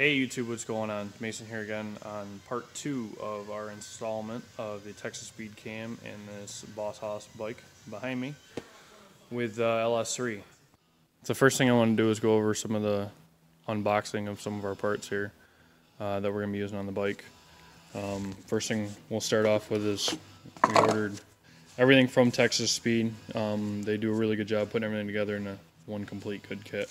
Hey YouTube, what's going on? Mason here again on part 2 of our installment of the Texas Speed Cam and this Boss Hoss bike behind me with LS3. The first thing I want to do is go over some of the unboxing of some of our parts here that we're going to be using on the bike. First thing we'll start off with is we ordered everything from Texas Speed. They do a really good job putting everything together in one complete good kit.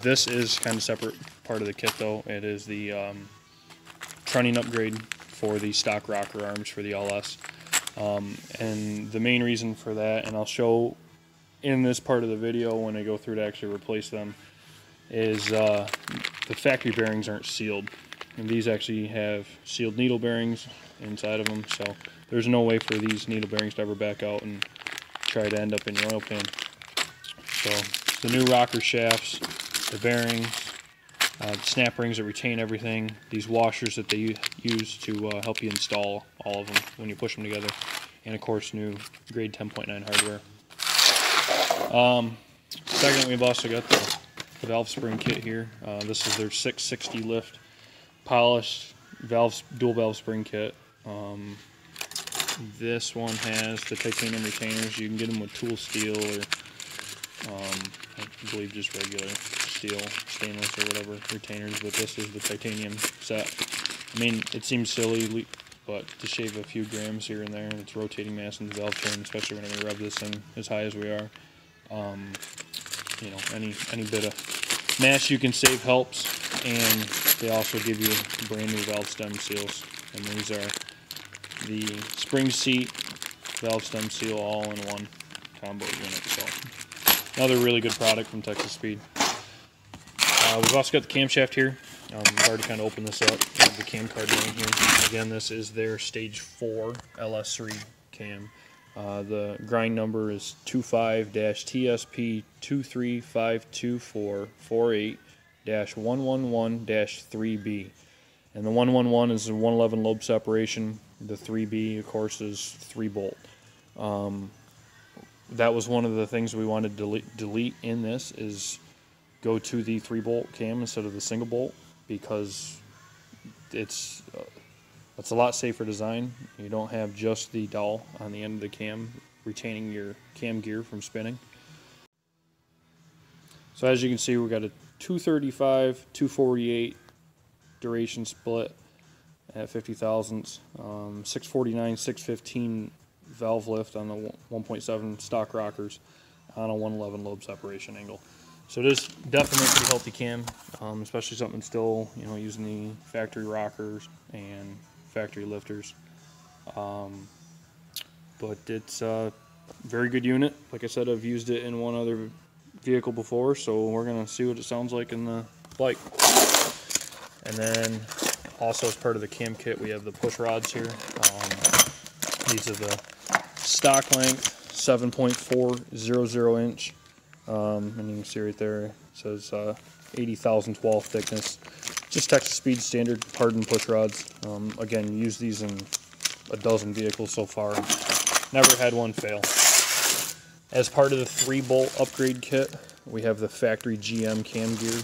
This is kind of separate part of the kit though. It is the trunnion upgrade for the stock rocker arms for the LS. And the main reason for that, and I'll show in this part of the video when I go through to actually replace them, is the factory bearings aren't sealed. And these actually have sealed needle bearings inside of them. So there's no way for these needle bearings to ever back out and try to end up in your oil pan. So the new rocker shafts, the bearings, the snap rings that retain everything, these washers that they use to help you install all of them when you push them together, and of course new grade 10.9 hardware. Second, we've also got the valve spring kit here. This is their 660 lift polished valve, dual valve spring kit. This one has the titanium retainers. You can get them with tool steel or I believe just regular steel, stainless or whatever retainers, but this is the titanium set. I mean, it seems silly, but to shave a few grams here and there, it's rotating mass in the valve chain, especially when we rub this thing as high as we are. You know, any bit of mass you can save helps, and they also give you brand new valve stem seals, and these are the spring seat, valve stem seal, all in one combo unit. So another really good product from Texas Speed. We've also got the camshaft here. I've already kind of opened this up. We have the cam card down here. Again, this is their Stage 4 LS3 cam. The grind number is 25-TSP2352448-111-3B. And the 111 is a 111 lobe separation. The 3B, of course, is 3 bolt. That was one of the things we wanted to delete in this, is go to the 3 bolt cam instead of the single bolt, because it's a lot safer design. You don't have just the dowel on the end of the cam retaining your cam gear from spinning. So as you can see, we've got a 235, 248 duration split at 50 thousandths, 649, 615 valve lift on the 1.7 stock rockers on a 111 lobe separation angle. So it is definitely a pretty healthy cam, especially something still, you know, using the factory rockers and factory lifters. But it's a very good unit. Like I said, I've used it in one other vehicle before, so we're gonna see what it sounds like in the bike. And then also as part of the cam kit, we have the push rods here. These are the stock length, 7.400 inch, and you can see right there it says 80,012 thickness. Just Texas Speed standard hardened push rods. Again, use these in a dozen vehicles so far, never had one fail. As part of the 3 bolt upgrade kit, we have the factory GM cam gear.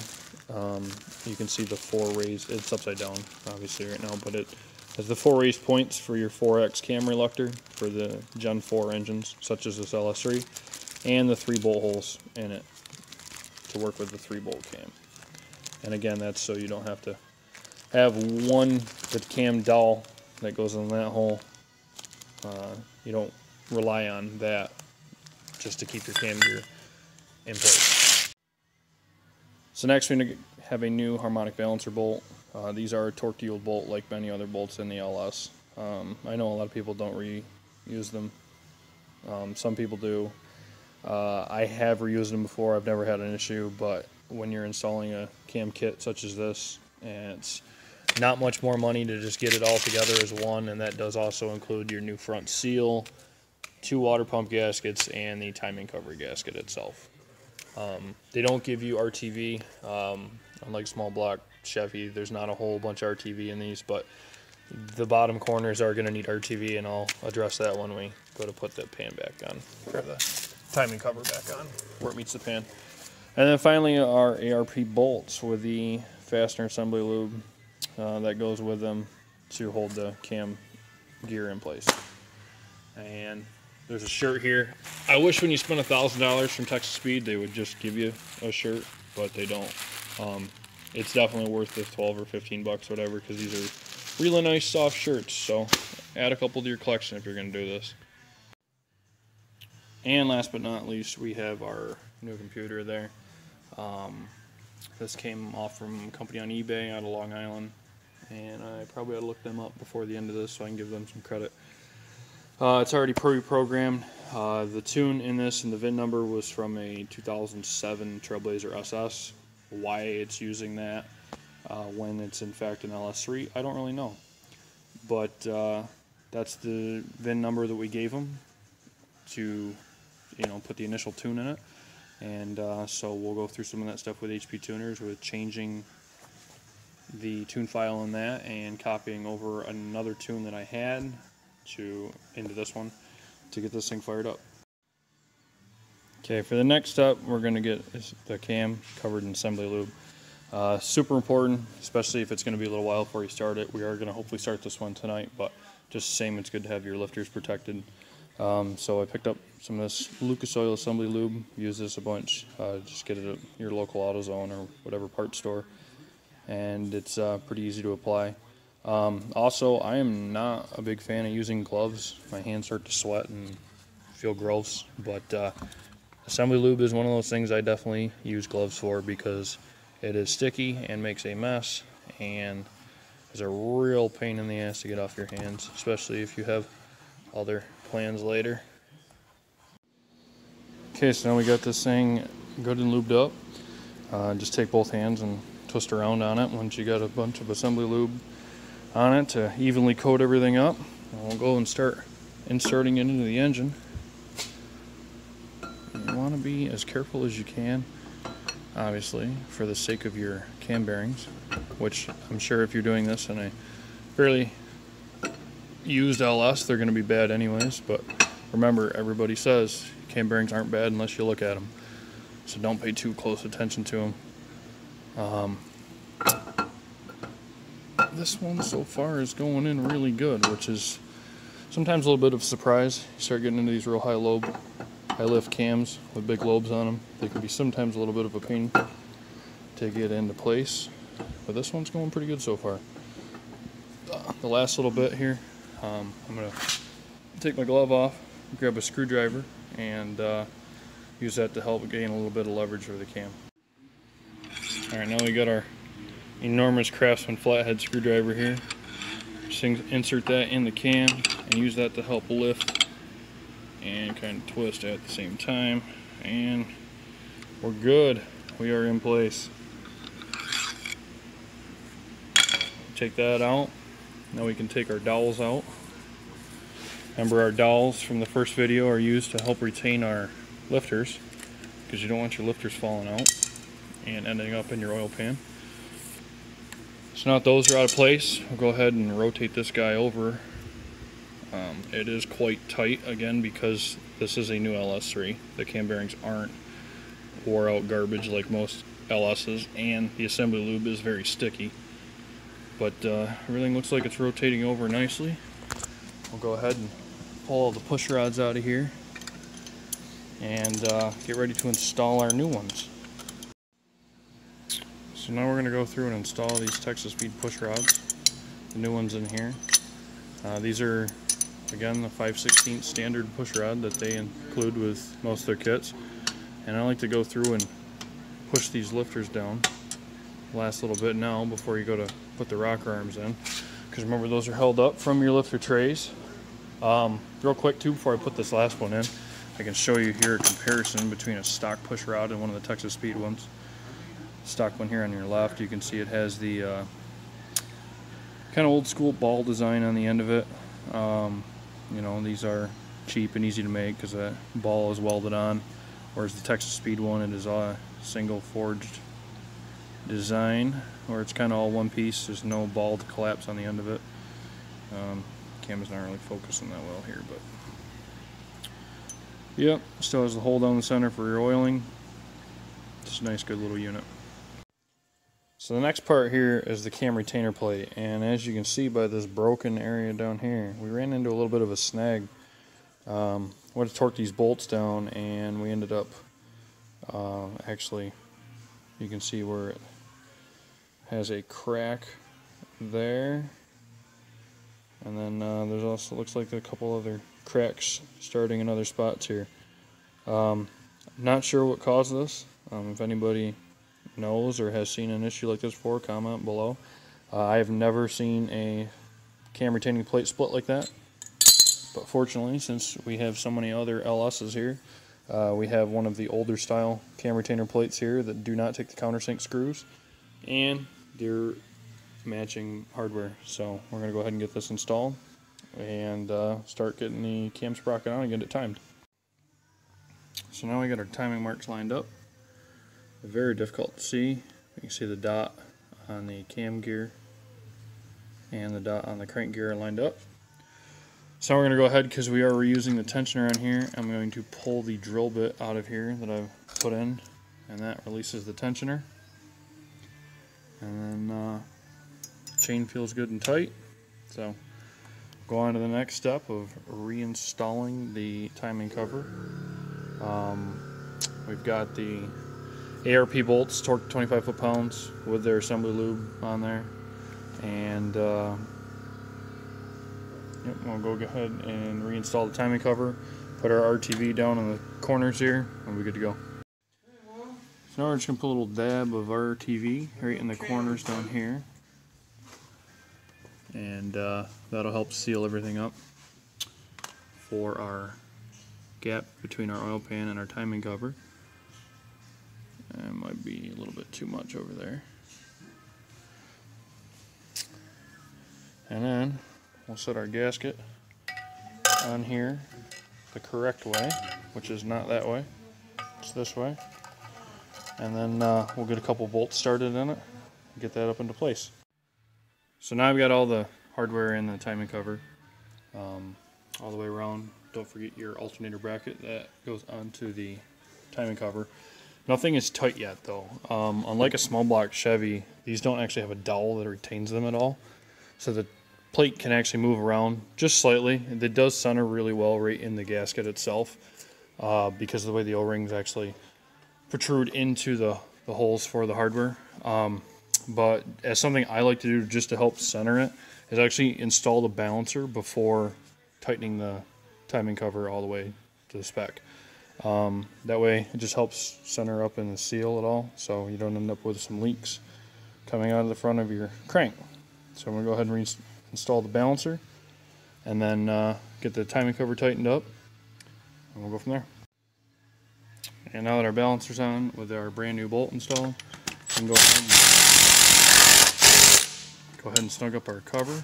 You can see the 4 rays. It's upside down obviously right now, but it has the 4 raised points for your 4X cam reluctor for the Gen 4 engines, such as this LS3, and the 3 bolt holes in it to work with the 3 bolt cam. And again, that's so you don't have to have one, the cam dowel that goes in that hole. You don't rely on that just to keep your cam gear in place. So next we're going to have a new harmonic balancer bolt. These are a torque-dealed bolt like many other bolts in the LS. I know a lot of people don't reuse them. Some people do. I have reused them before. I've never had an issue, but when you're installing a cam kit such as this, and it's not much more money to just get it all together as one, and that does also include your new front seal, 2 water pump gaskets, and the timing cover gasket itself. They don't give you RTV, unlike small block Chevy. There's not a whole bunch of RTV in these, but the bottom corners are going to need RTV, and I'll address that when we go to put the pan back on, or the timing cover back on, where it meets the pan. And then finally our ARP bolts with the fastener assembly lube that goes with them to hold the cam gear in place. And there's a shirt here. I wish when you spend $1,000 from Texas Speed they would just give you a shirt, but they don't. It's definitely worth the 12 or 15 bucks, whatever, because these are really nice soft shirts. So add a couple to your collection if you're going to do this. And last but not least, we have our new computer there. This came off from a company on eBay out of Long Island, and I probably ought to look them up before the end of this so I can give them some credit. It's already pre-programmed. The tune in this and the VIN number was from a 2007 Trailblazer SS. Why it's using that when it's in fact an LS3, I don't really know. But that's the VIN number that we gave them to, you know, put the initial tune in it. And so we'll go through some of that stuff with HP tuners, with changing the tune file in that and copying over another tune that I had into this one to get this thing fired up. Okay, for the next step, we're going to get the cam covered in assembly lube. Super important, especially if it's going to be a little while before you start it. We are going to hopefully start this one tonight, but just the same, it's good to have your lifters protected. So I picked up some of this Lucas Oil assembly lube. Use this a bunch. Just get it at your local AutoZone or whatever parts store, and it's pretty easy to apply. Also, I am not a big fan of using gloves. My hands start to sweat and feel gross, but assembly lube is one of those things I definitely use gloves for, because it is sticky and makes a mess, and it's a real pain in the ass to get off your hands, especially if you have other plans later. Okay, so now we got this thing good and lubed up. Just take both hands and twist around on it once you got a bunch of assembly lube on it to evenly coat everything up. And we'll go and start inserting it into the engine. You want to be as careful as you can, obviously, for the sake of your cam bearings, which I'm sure if you're doing this in a fairly used LS, they're going to be bad anyways. But remember, everybody says cam bearings aren't bad unless you look at them, so don't pay too close attention to them. This one so far is going in really good, which is sometimes a little bit of a surprise. You start getting into these real high lift cams with big lobes on them, they can be sometimes a little bit of a pain to get into place, but this one's going pretty good so far. The last little bit here, I'm going to take my glove off, grab a screwdriver, and use that to help gain a little bit of leverage for the cam. Alright, now we got our enormous Craftsman flathead screwdriver here. Just insert that in the cam and use that to help lift and kind of twist at the same time, and we're good. We are in place. Take that out. Now we can take our dowels out. Remember, our dowels from the first video are used to help retain our lifters, because you don't want your lifters falling out and ending up in your oil pan. So now that those are out of place, we'll go ahead and rotate this guy over. It is quite tight, again, because this is a new LS3. The cam bearings aren't wore out garbage like most LS's, and the assembly lube is very sticky. But everything looks like it's rotating over nicely. We'll go ahead and pull all the push rods out of here and get ready to install our new ones. So now we're going to go through and install these Texas Speed push rods, the new ones in here. These are, again, the 5/16 standard push rod that they include with most of their kits. And I like to go through and push these lifters down last little bit now before you go to put the rocker arms in, because remember, those are held up from your lifter trays. Real quick too, before I put this last one in, I can show you here a comparison between a stock push rod and one of the Texas Speed ones. Stock one here on your left, you can see it has the kind of old school ball design on the end of it. You know, these are cheap and easy to make because that ball is welded on, whereas the Texas Speed one, it is a single forged design, or it's kind of all one piece. There's no ball to collapse on the end of it. Camera's not really focusing that well here, but yep, still has the hole down the center for your oiling. It's a nice, good little unit. So the next part here is the cam retainer plate, and as you can see by this broken area down here, we ran into a little bit of a snag. We had to torque these bolts down, and we ended up actually, you can see where it has a crack there, and then there's also, looks like a couple other cracks starting in other spots here. Not sure what caused this. If anybody knows or has seen an issue like this before, comment below. I have never seen a cam retaining plate split like that, but fortunately, since we have so many other LS's here, we have one of the older style cam retainer plates here that do not take the countersink screws, and they're matching hardware. So we're going to go ahead and get this installed and start getting the cam sprocket on and get it timed. So now we got our timing marks lined up. Very difficult to see. You can see the dot on the cam gear and the dot on the crank gear are lined up. So we're going to go ahead, because we are reusing the tensioner on here, I'm going to pull the drill bit out of here that I've put in, and that releases the tensioner. And then the chain feels good and tight. So go on to the next step of reinstalling the timing cover. We've got the ARP bolts torqued 25 foot-pounds with their assembly lube on there, and we'll go ahead and reinstall the timing cover, put our RTV down on the corners here, and we're good to go. So now we're just going to put a little dab of our RTV right in the corners down here, and that'll help seal everything up for our gap between our oil pan and our timing cover. That might be a little bit too much over there. And then we'll set our gasket on here the correct way, which is not that way, it's this way. And then we'll get a couple bolts started in it and get that up into place. So now I've got all the hardware in the timing cover all the way around. Don't forget your alternator bracket that goes onto the timing cover. Nothing is tight yet, though. Unlike a small block Chevy, these don't actually have a dowel that retains them at all. So the plate can actually move around just slightly. It does center really well right in the gasket itself because of the way the O-rings actually protrude into the holes for the hardware. But as something I like to do just to help center it is actually install the balancer before tightening the timing cover all the way to the spec. That way it just helps center up in the seal at all, so you don't end up with some leaks coming out of the front of your crank. So I'm going to go ahead and reinstall the balancer, and then get the timing cover tightened up, and we'll go from there. And now that our balancer's on with our brand new bolt installed, we can go ahead and snug up our cover.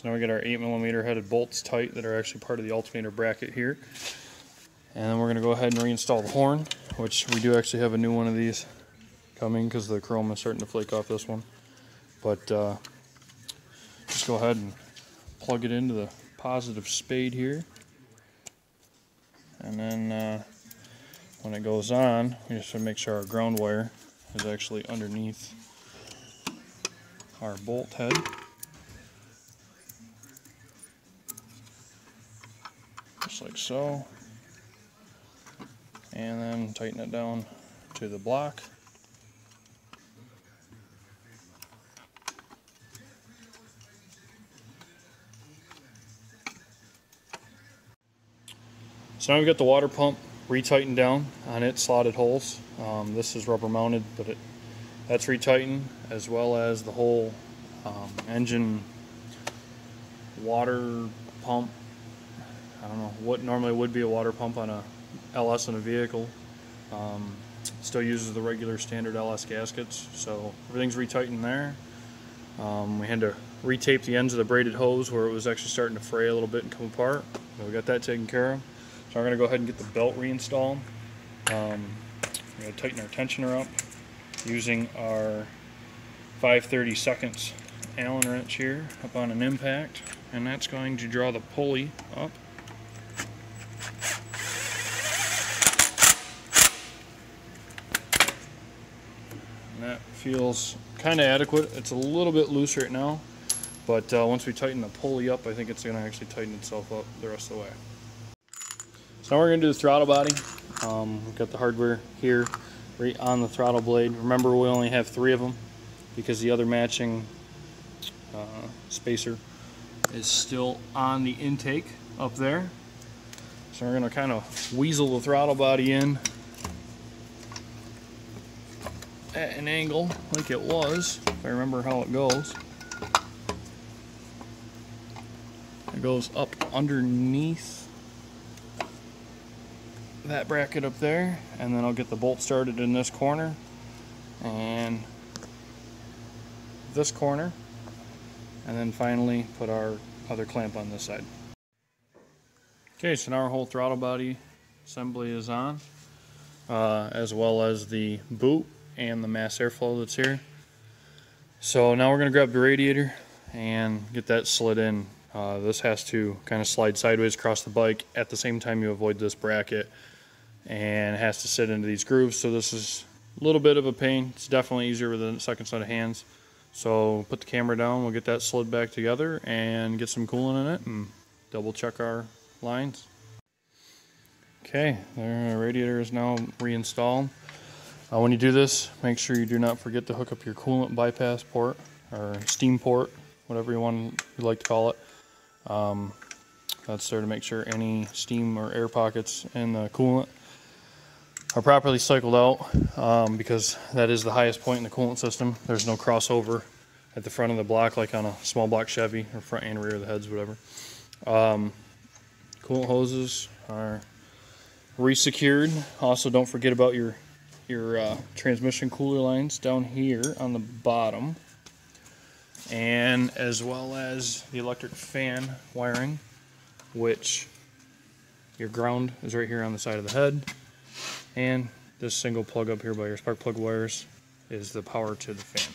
So now we got our 8mm headed bolts tight that are actually part of the alternator bracket here. And then we're going to go ahead and reinstall the horn, which we do actually have a new one of these coming because the chrome is starting to flake off this one. But just go ahead and plug it into the positive spade here. And then when it goes on, we just want to make sure our ground wire is actually underneath our bolt head. Just like so, and then tighten it down to the block. So now we've got the water pump retightened down on its slotted holes. This is rubber mounted, but that's retightened, as well as the whole engine water pump. I don't know what normally would be a water pump on a LS in a vehicle. Still uses the regular standard LS gaskets, so everything's retightened there. We had to retape the ends of the braided hose where it was actually starting to fray a little bit and come apart. So we got that taken care of. So I'm going to go ahead and get the belt reinstalled. We're going to tighten our tensioner up using our 5/32 Allen wrench here up on an impact, and that's going to draw the pulley up. feels kind of adequate. It's a little bit loose right now, but once we tighten the pulley up, I think it's going to actually tighten itself up the rest of the way. So now we're going to do the throttle body. We've got the hardware here right on the throttle blade. Remember, we only have 3 of them because the other matching spacer is still on the intake up there. So we're going to kind of weasel the throttle body in at an angle like it was, if I remember how it goes. It goes up underneath that bracket up there, and then I'll get the bolt started in this corner and this corner, and then finally put our other clamp on this side. Okay, so now our whole throttle body assembly is on, as well as the boot and the mass airflow that's here. So now we're going to grab the radiator and get that slid in. This has to kind of slide sideways across the bike at the same time you avoid this bracket, and it has to sit into these grooves. So this is a little bit of a pain. It's definitely easier with a second set of hands. So put the camera down, we'll get that slid back together and get some coolant in it and double check our lines. Okay, the radiator is now reinstalled. When you do this, make sure you do not forget to hook up your coolant bypass port or steam port, whatever you like to call it. That's there to make sure any steam or air pockets in the coolant are properly cycled out, because that is the highest point in the coolant system. There's no crossover at the front of the block like on a small block Chevy, or front and rear of the heads, whatever. Coolant hoses are re-secured. Also, don't forget about your transmission cooler lines down here on the bottom, and as well as the electric fan wiring, which your ground is right here on the side of the head, and this single plug up here by your spark plug wires is the power to the fan.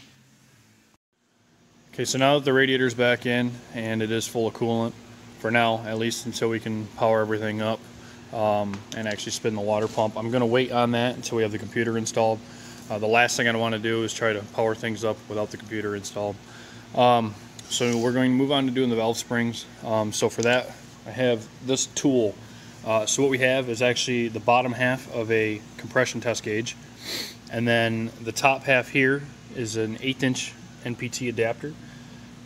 Okay, so now that the radiator's back in and it is full of coolant, for now at least, until we can power everything up and actually spin the water pump. I'm going to wait on that until we have the computer installed. The last thing I want to do is try to power things up without the computer installed. So we're going to move on to doing the valve springs. So for that, I have this tool. So what we have is actually the bottom half of a compression test gauge, and then the top half here is an 1/8-inch NPT adapter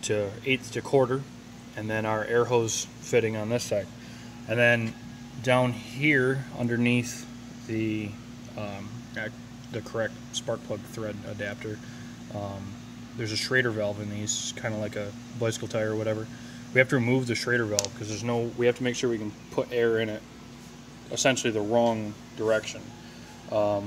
to 1/8 to 1/4, and then our air hose fitting on this side. And then down here underneath the correct spark plug thread adapter, there's a Schrader valve in these, kind of like a bicycle tire or whatever. We have to remove the Schrader valve because there's no, we have to make sure we can put air in it essentially the wrong direction. So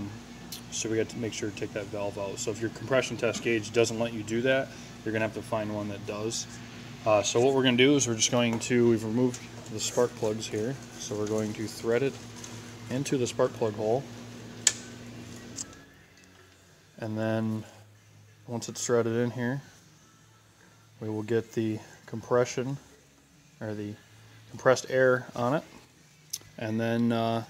we got to make sure to take that valve out. So if your compression test gauge doesn't let you do that, you're gonna have to find one that does. So what we're gonna do is we're just going to, we've removed the spark plugs here, so we're going to thread it into the spark plug hole, and then once it's threaded in here, we will get the compression or the compressed air on it, and then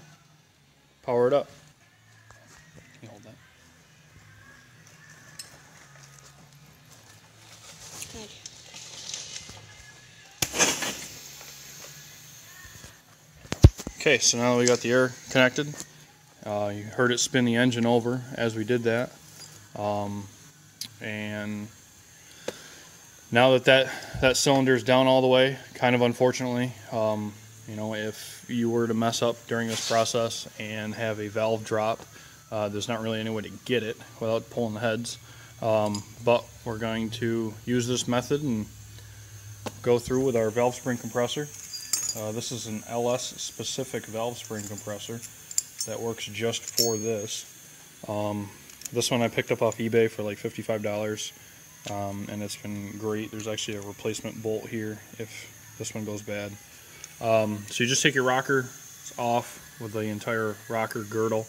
power it up. Can you hold that? Good. Okay, so now that we got the air connected, you heard it spin the engine over as we did that. And now that that cylinder is down all the way, kind of unfortunately, you know, if you were to mess up during this process and have a valve drop, there's not really any way to get it without pulling the heads. But we're going to use this method and go through with our valve spring compressor. This is an LS specific valve spring compressor that works just for this. This one I picked up off eBay for like $55, and it's been great. There's actually a replacement bolt here if this one goes bad. So you just take your rocker off with the entire rocker girdle,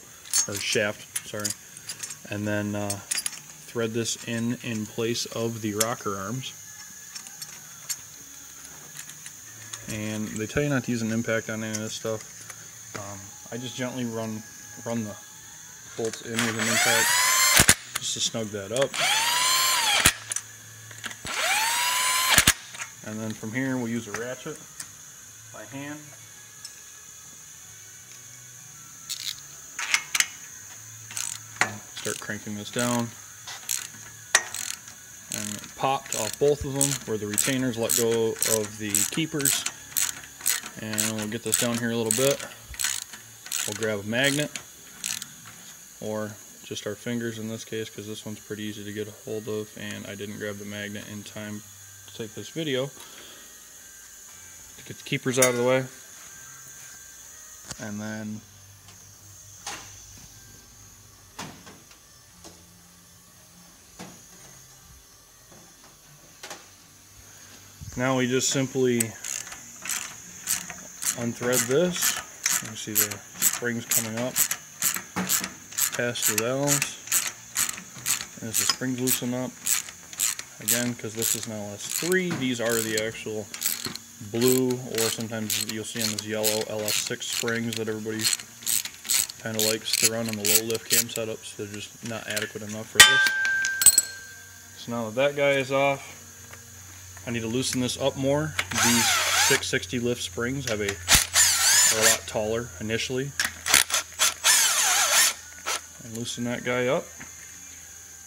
or shaft, sorry, and then thread this in place of the rocker arms. And they tell you not to use an impact on any of this stuff. I just gently run the bolts in with an impact. just to snug that up. And then from here we'll use a ratchet by hand. Start cranking this down. And it popped off both of them where the retainers let go of the keepers. And we'll get this down here a little bit. We'll grab a magnet or just our fingers in this case, because this one's pretty easy to get a hold of and I didn't grab the magnet in time to take this video. To get the keepers out of the way. And then now we just simply unthread this. You can see the springs coming up past the valves. And as the springs loosen up, again, because this is an LS3, these are the actual blue, or sometimes you'll see them as yellow LS6 springs that everybody kind of likes to run on the low lift cam setups. They're just not adequate enough for this. So now that guy is off, I need to loosen this up more. These 660 lift springs have are a lot taller initially. And loosen that guy up.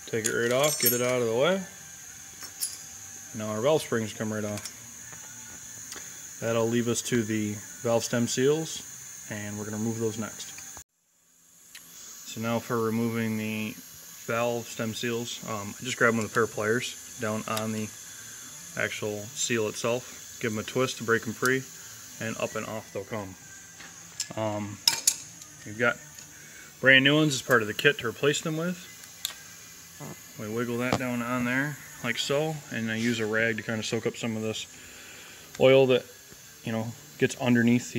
Take it right off, get it out of the way. Now our valve springs come right off. That'll leave us to the valve stem seals, and we're going to remove those next. So now for removing the valve stem seals, I just grabbed them with a pair of pliers down on the actual seal itself, give them a twist to break them free, and up and off they'll come. You've got brand new ones as part of the kit to replace them with. We wiggle that down on there like so, and I use a rag to kind of soak up some of this oil that, you know, gets underneath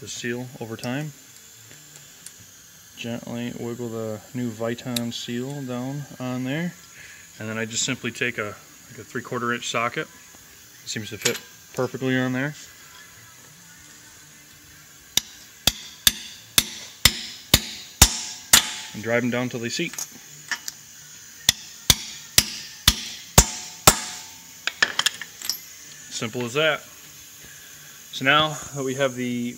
the seal over time. Gently wiggle the new Viton seal down on there. And then I just simply take like a 3/4 inch socket. It seems to fit perfectly on there. And drive them down till they seat. Simple as that. So now that we have the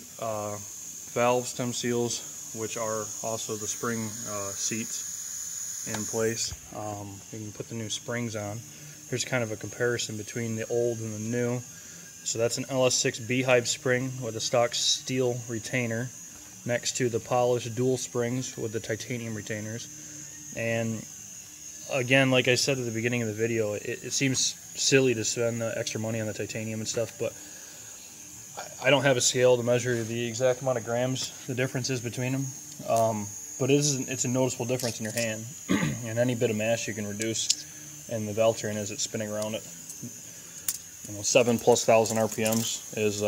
valve stem seals, which are also the spring seats, in place, we can put the new springs on. Here's kind of a comparison between the old and the new. So that's an LS6 beehive spring with a stock steel retainer next to the polished dual springs with the titanium retainers. And again, like I said at the beginning of the video, it seems silly to spend the extra money on the titanium and stuff, but I don't have a scale to measure the exact amount of grams the difference is between them. But it's a noticeable difference in your hand, and any bit of mass you can reduce in the valve train as it's spinning around it. You know, 7,000+ RPMs is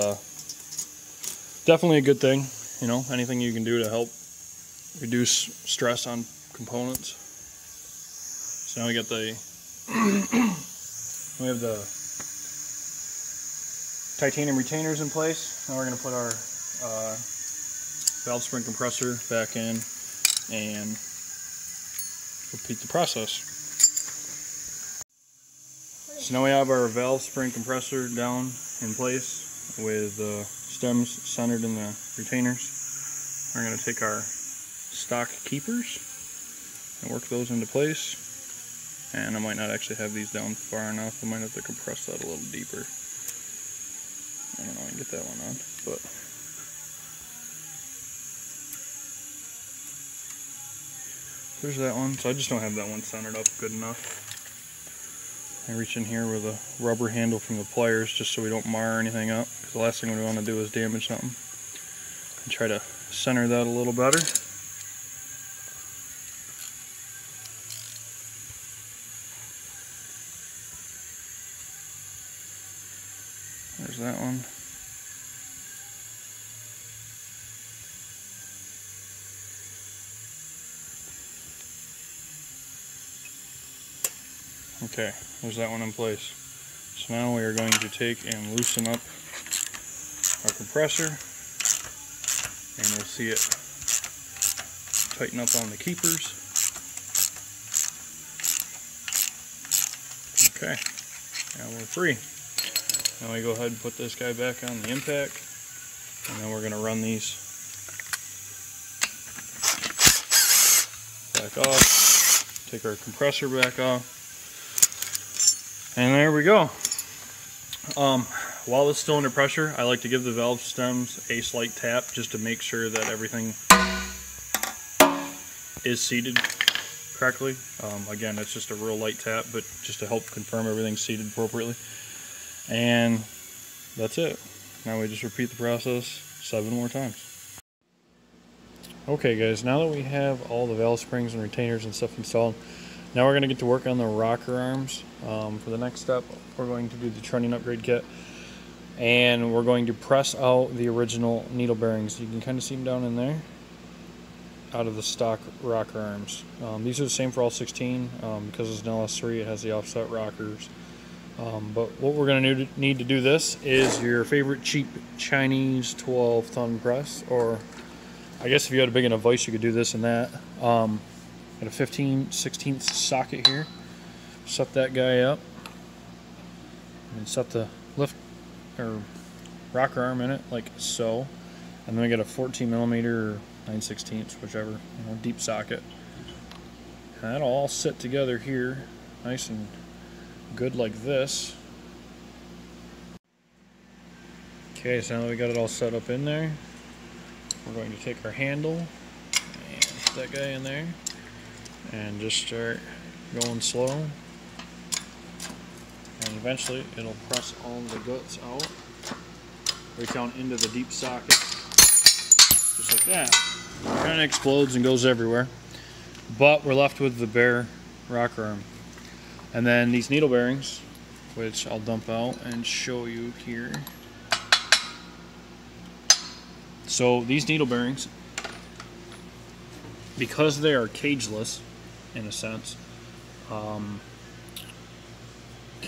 definitely a good thing. You know, anything you can do to help reduce stress on components. So now we got the we have the titanium retainers in place. Now we're gonna put our valve spring compressor back in and repeat the process. So now we have our valve spring compressor down in place with the stems centered in the retainers. We're going to take our stock keepers and work those into place. And I might not actually have these down far enough. I might have to compress that a little deeper. I don't know, I can get that one on, but there's that one. So I just don't have that one centered up good enough. I reach in here with a rubber handle from the pliers just so we don't mar anything up, because the last thing we want to do is damage something. I try to center that a little better. There's that one. Okay, there's that one in place. So now we are going to take and loosen up our compressor, and we'll see it tighten up on the keepers. Okay, now we're free. Now we go ahead and put this guy back on the impact, and then we're going to run these back off, take our compressor back off, and there we go. While it's still under pressure, I like to give the valve stems a slight tap just to make sure that everything is seated correctly. Again, that's just a real light tap, but just to help confirm everything's seated appropriately. And that's it. Now we just repeat the process 7 more times. Okay guys, now that we have all the valve springs and retainers and stuff installed, now we're going to get to work on the rocker arms. For the next step, we're going to do the trunnion upgrade kit, and we're going to press out the original needle bearings. You can kind of see them down in there, out of the stock rocker arms. These are the same for all 16. Because it's an LS3, it has the offset rockers. But what we're going to need to do this is your favorite cheap Chinese 12-ton press, or I guess if you had a big enough vice, you could do this and that. Got a 15/16 socket here. Set that guy up and set the lift or rocker arm in it like so. And then we got a 14mm or 9/16, whichever, deep socket. And that'll all sit together here, nice and good like this. Okay, so now that we got it all set up in there, we're going to take our handle and put that guy in there and just start going slow, and eventually it'll press all the guts out right down into the deep socket, just like that. It kind of explodes and goes everywhere, but we're left with the bare rocker arm. And then these needle bearings, which I'll dump out and show you here. So these needle bearings, because they are cageless in a sense, can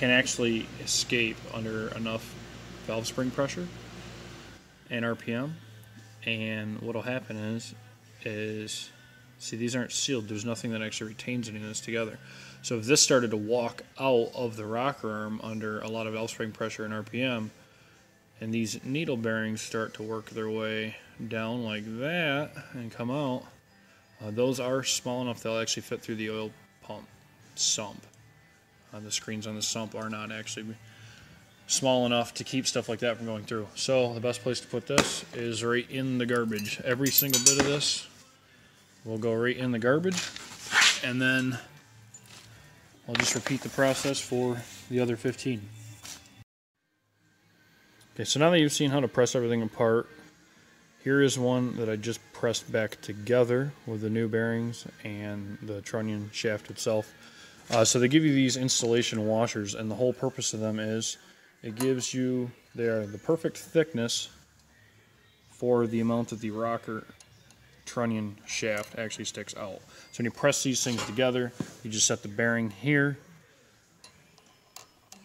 actually escape under enough valve spring pressure and RPM. And what'll happen is see, these aren't sealed. There's nothing that actually retains any of this together. So if this started to walk out of the rocker arm under a lot of valve spring pressure and RPM, and these needle bearings start to work their way down like that and come out, those are small enough they'll actually fit through the oil pump sump. The screens on the sump are not actually small enough to keep stuff like that from going through. So the best place to put this is right in the garbage. Every single bit of this will go right in the garbage, and then I'll just repeat the process for the other 15. Okay, so now that you've seen how to press everything apart, here is one that I just pressed back together with the new bearings and the trunnion shaft itself. So they give you these installation washers, and the whole purpose of them is it gives you, they are the perfect thickness for the amount that the rocker trunnion shaft actually sticks out. So when you press these things together, you just set the bearing here,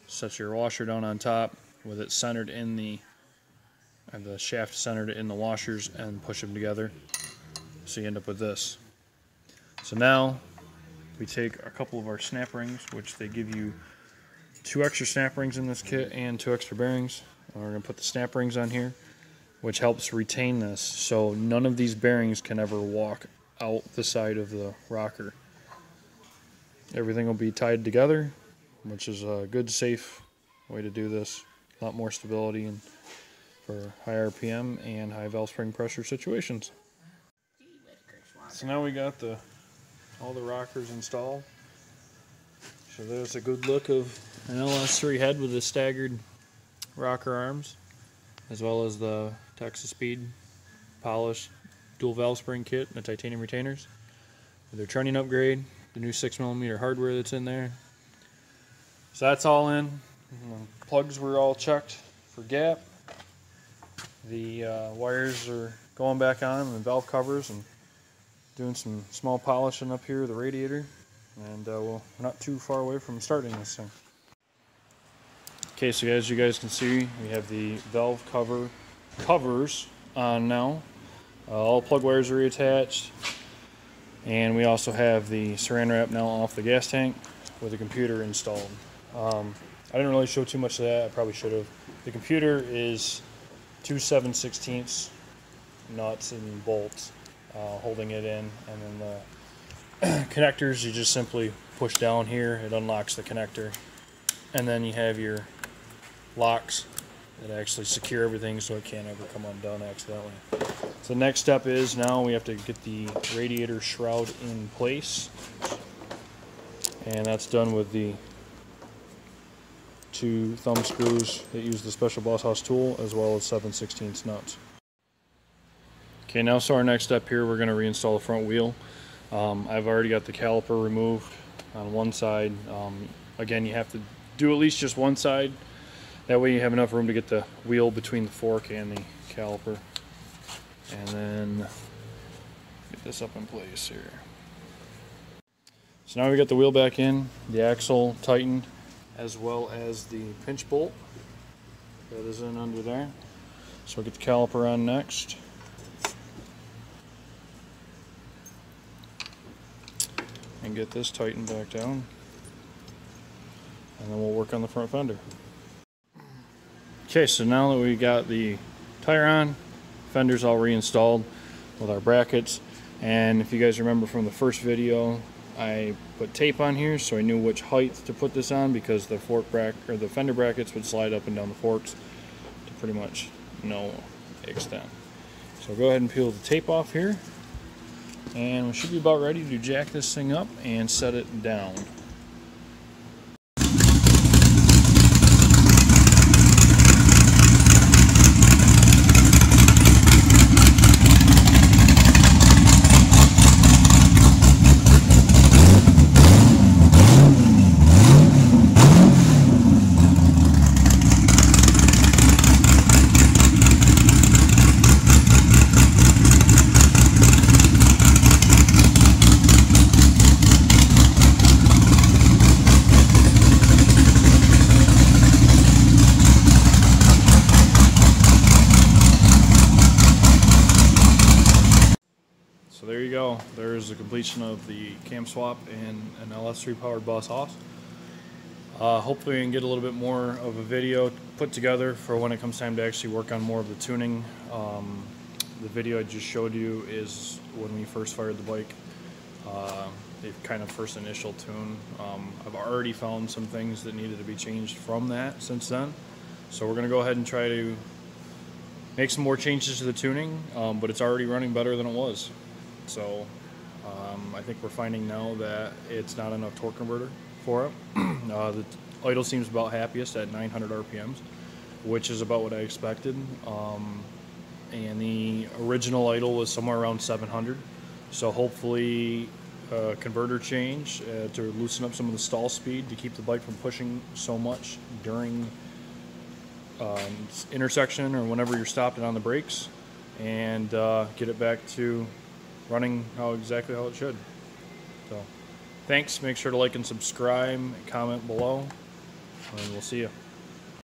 set your washer down on top with it centered in the shaft centered in the washers, and push them together, so you end up with this. So now we take a couple of our snap rings, which they give you 2 extra snap rings in this kit and 2 extra bearings, and we're going to put the snap rings on here, which helps retain this, so none of these bearings can ever walk out the side of the rocker. Everything will be tied together, which is a good, safe way to do this. A lot more stability and for high RPM and high valve spring pressure situations. So now we got all the rockers installed. So there's a good look of an LS3 head with the staggered rocker arms, as well as the Texas Speed polished dual valve spring kit and the titanium retainers, with their trunnion upgrade, the new 6mm hardware that's in there. So that's all in. The plugs were all checked for gap. The wires are going back on them, and valve covers, and doing some small polishing up here with the radiator. And well, we're not too far away from starting this thing. Okay, so as you guys can see, we have the valve covers on now. All plug wires are reattached. And we also have the saran wrap now off the gas tank with the computer installed. I didn't really show too much of that. I probably should have. The computer is 2 7/16 nuts and bolts holding it in, and then the connectors, you just simply push down here, it unlocks the connector, and then you have your locks that actually secure everything so it can't ever come undone accidentally. So the next step is now we have to get the radiator shroud in place, and that's done with the two thumb screws that use the special Boss Hoss tool, as well as 7/16 nuts. Okay, now so our next step here, we're going to reinstall the front wheel. I've already got the caliper removed on one side. Again, you have to do at least just one side. That way you have enough room to get the wheel between the fork and the caliper. And then get this up in place here. So now we got the wheel back in, the axle tightened, as well as the pinch bolt that is in under there. So we'll get the caliper on next. And get this tightened back down. And then we'll work on the front fender. Okay, so now that we got the tire on, fender's all reinstalled with our brackets. And if you guys remember from the first video, I put tape on here so I knew which height to put this on, because the fork bracket or the fender brackets would slide up and down the forks to pretty much no extent. So go ahead and peel the tape off here, and we should be about ready to jack this thing up and set it down. There's the completion of the cam swap and an LS3 powered Boss Hoss. Hopefully we can get a little bit more of a video put together for when it comes time to actually work on more of the tuning. The video I just showed you is when we first fired the bike. They've kind of first initial tune. I've already found some things that needed to be changed from that since then. So we're going to go ahead and try to make some more changes to the tuning, but it's already running better than it was. So I think we're finding now that it's not enough torque converter for it. The idle seems about happiest at 900 RPMs, which is about what I expected. And the original idle was somewhere around 700. So hopefully a converter change to loosen up some of the stall speed to keep the bike from pushing so much during intersection or whenever you're stopped and on the brakes, and get it back to running exactly how it should. So thanks, make sure to like and subscribe and comment below, and we'll see you.